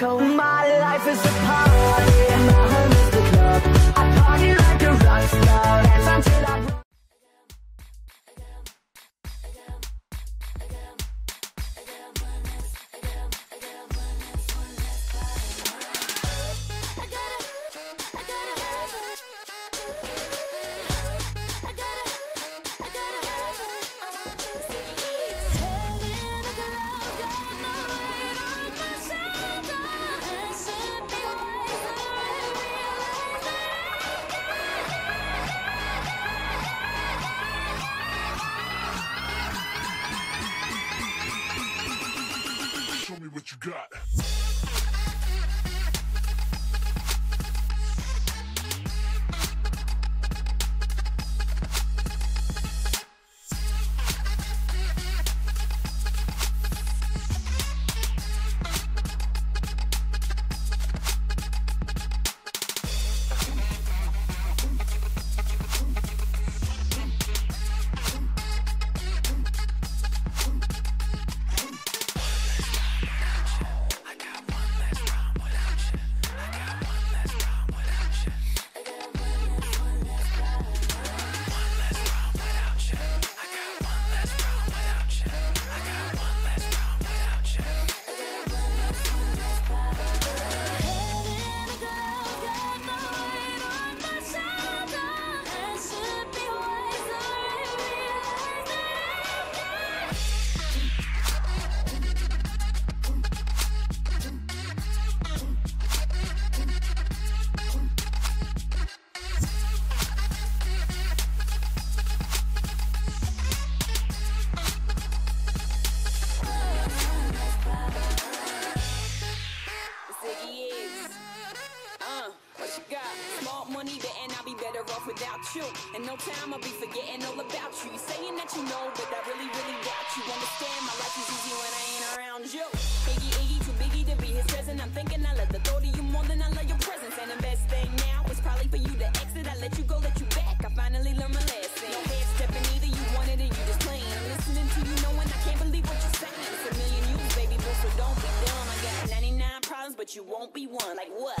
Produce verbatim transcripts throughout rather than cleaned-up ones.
told my life is a party. My home is the club. I party like a rock star. Dance until I break. What you got? Without you, and no time I'll be forgetting all about you. You're saying that you know, but I really, really doubt you. Understand my life is easy when I ain't around you. Iggy, Iggy, too biggie to be his present. I'm thinking I love the thought of you more than I love your presence. And the best thing now is probably for you to exit. I let you go, let you back. I finally learned my lesson. No head stepping either, you want it and you just playing. I'm listening to you knowing I can't believe what you're saying. It's a million you, baby, but so don't be dumb. I got ninety-nine problems, but you won't be one. Like what?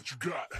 What you got?